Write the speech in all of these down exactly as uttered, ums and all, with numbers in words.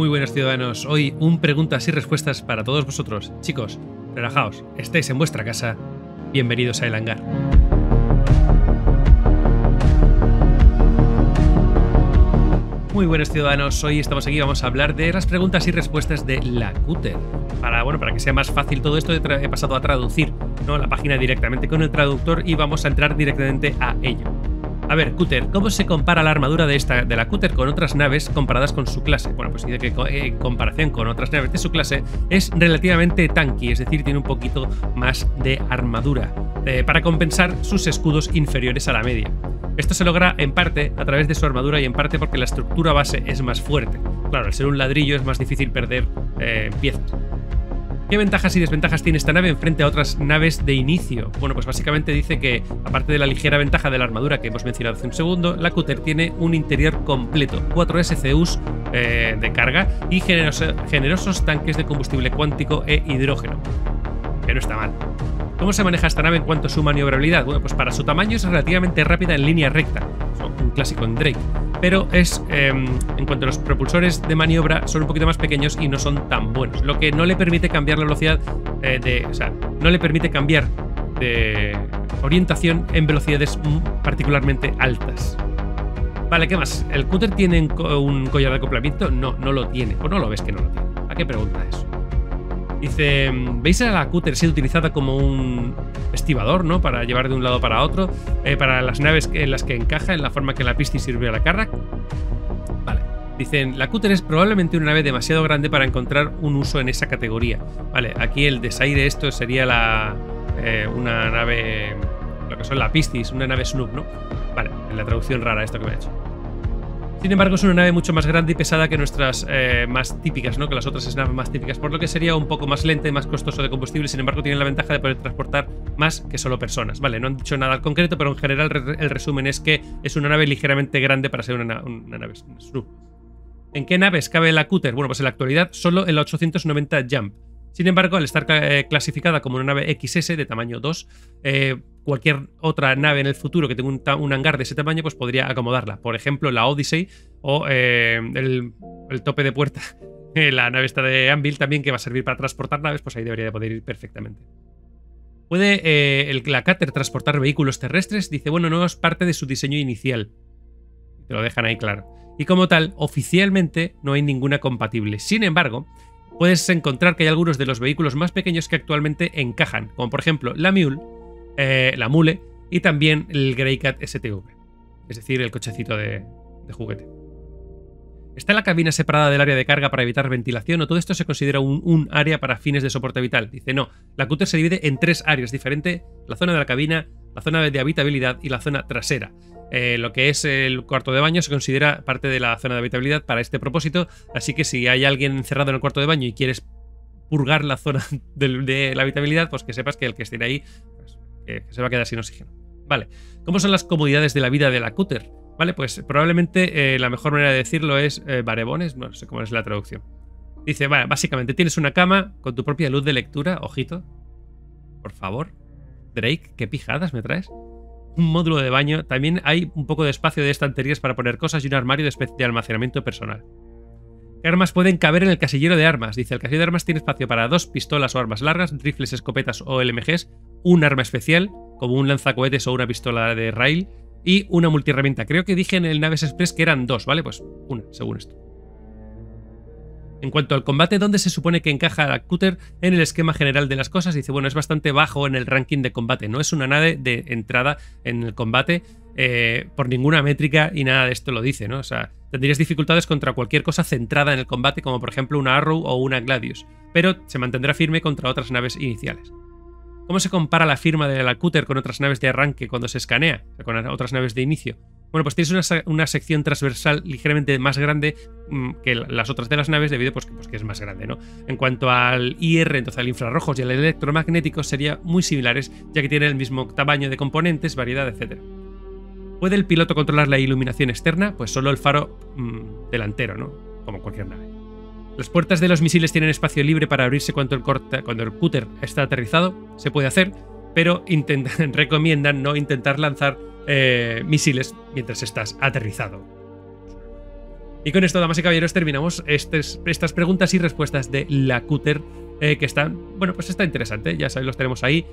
Muy buenas ciudadanos, hoy un preguntas y respuestas para todos vosotros. Chicos, relajaos, estáis en vuestra casa, bienvenidos a El Hangar. Muy buenos ciudadanos, hoy estamos aquí, vamos a hablar de las preguntas y respuestas de la Cutter. Para, bueno, para que sea más fácil todo esto, he pasado a traducir, ¿no?, la página directamente con el traductor y vamos a entrar directamente a ello. A ver, Cutter, ¿cómo se compara la armadura de, esta, de la Cutter con otras naves comparadas con su clase? Bueno, pues dice que en comparación con otras naves de su clase es relativamente tanky, es decir, tiene un poquito más de armadura, eh, para compensar sus escudos inferiores a la media. Esto se logra en parte a través de su armadura y en parte porque la estructura base es más fuerte. Claro, al ser un ladrillo es más difícil perder eh, piezas. ¿Qué ventajas y desventajas tiene esta nave en frente a otras naves de inicio? Bueno, pues básicamente dice que, aparte de la ligera ventaja de la armadura que hemos mencionado hace un segundo, la Cutter tiene un interior completo, cuatro S C Us eh, de carga y generoso, generosos tanques de combustible cuántico e hidrógeno. Que no está mal. ¿Cómo se maneja esta nave en cuanto a su maniobrabilidad? Bueno, pues para su tamaño es relativamente rápida en línea recta, un clásico en Drake, pero es, eh, en cuanto a los propulsores de maniobra, son un poquito más pequeños y no son tan buenos, lo que no le permite cambiar la velocidad eh, de, o sea, no le permite cambiar de orientación en velocidades particularmente altas. Vale, ¿qué más? ¿El Cutter tiene un collar de acoplamiento? No, no lo tiene, o no lo ves que no lo tiene. ¿A qué pregunta eso? Dice, ¿veis a la Cutter siendo utilizada como un estibador, ¿no?, para llevar de un lado para otro, eh, para las naves en las que encaja, en la forma que la Pistis sirvió a la Carrack? Vale. Dicen, la Cutter es probablemente una nave demasiado grande para encontrar un uso en esa categoría. Vale, aquí el desaire esto sería la eh, una nave, lo que son la Pistis, una nave Snoop, ¿no? Vale, en la traducción rara esto que me ha hecho. Sin embargo, es una nave mucho más grande y pesada que nuestras eh, más típicas, ¿no? Que las otras naves más típicas, por lo que sería un poco más lenta y más costoso de combustible. Sin embargo, tiene la ventaja de poder transportar más que solo personas. Vale, no han dicho nada al concreto, pero en general el resumen es que es una nave ligeramente grande para ser una, una nave S C U. ¿En qué naves cabe la Cutter? Bueno, pues en la actualidad solo en la ochocientos noventa Jump. Sin embargo, al estar eh, clasificada como una nave X S de tamaño dos, eh, cualquier otra nave en el futuro que tenga un, un hangar de ese tamaño pues podría acomodarla. Por ejemplo, la Odyssey o eh, el, el tope de puerta, la nave esta de Anvil también, que va a servir para transportar naves, pues ahí debería de poder ir perfectamente. ¿Puede eh, el, la Cutter transportar vehículos terrestres? Dice, bueno, no es parte de su diseño inicial. Te lo dejan ahí claro. Y como tal, oficialmente no hay ninguna compatible. Sin embargo, puedes encontrar que hay algunos de los vehículos más pequeños que actualmente encajan, como por ejemplo la Mule, eh, la Mule y también el Greycat S T V, es decir, el cochecito de, de juguete. ¿Está la cabina separada del área de carga para evitar ventilación o todo esto se considera un, un área para fines de soporte vital? Dice, no, la Cutter se divide en tres áreas diferentes, la zona de la cabina, la zona de habitabilidad y la zona trasera. Eh, lo que es el cuarto de baño se considera parte de la zona de habitabilidad para este propósito, así que si hay alguien encerrado en el cuarto de baño y quieres purgar la zona de, de la habitabilidad, pues que sepas que el que esté ahí pues, que se va a quedar sin oxígeno. Vale, ¿cómo son las comodidades de la vida de la Cutter? Vale, pues probablemente eh, la mejor manera de decirlo es eh, barebones, no sé cómo es la traducción. Dice, vale, básicamente tienes una cama con tu propia luz de lectura, ojito, por favor. Drake, qué pijadas me traes. Un módulo de baño, también hay un poco de espacio de estanterías para poner cosas y un armario de almacenamiento personal. ¿Qué armas pueden caber en el casillero de armas? Dice, el casillero de armas tiene espacio para dos pistolas o armas largas, rifles, escopetas o L M Gs, un arma especial, como un lanzacohetes o una pistola de rail, y una multiherramienta. Creo que dije en el Naves Express que eran dos, ¿vale? Pues una, según esto. En cuanto al combate, ¿dónde se supone que encaja la Cutter en el esquema general de las cosas? Dice, bueno, es bastante bajo en el ranking de combate. No es una nave de entrada en el combate eh, por ninguna métrica y nada de esto lo dice, ¿no? O sea, tendrías dificultades contra cualquier cosa centrada en el combate, como por ejemplo una Arrow o una Gladius, pero se mantendrá firme contra otras naves iniciales. ¿Cómo se compara la firma de la Cutter con otras naves de arranque cuando se escanea? O sea, con otras naves de inicio. Bueno, pues tienes una, una sección transversal ligeramente más grande mmm, que las otras de las naves debido pues, pues, que es más grande, ¿no? En cuanto al I R, entonces al infrarrojos y al electromagnético serían muy similares, ya que tienen el mismo tamaño de componentes, variedad, etcétera. ¿Puede el piloto controlar la iluminación externa? Pues solo el faro mmm, delantero, ¿no? Como cualquier nave. ¿Las puertas de los misiles tienen espacio libre para abrirse cuando el, corta, cuando el Cutter está aterrizado? Se puede hacer, pero intentan, recomiendan no intentar lanzar Eh, misiles mientras estás aterrizado. Y con esto, damas y caballeros, terminamos estes, estas preguntas y respuestas de la Cutter, eh, que está, bueno, pues está interesante. Ya sabéis, los tenemos ahí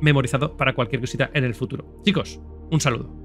memorizado para cualquier cosita en el futuro. Chicos, un saludo.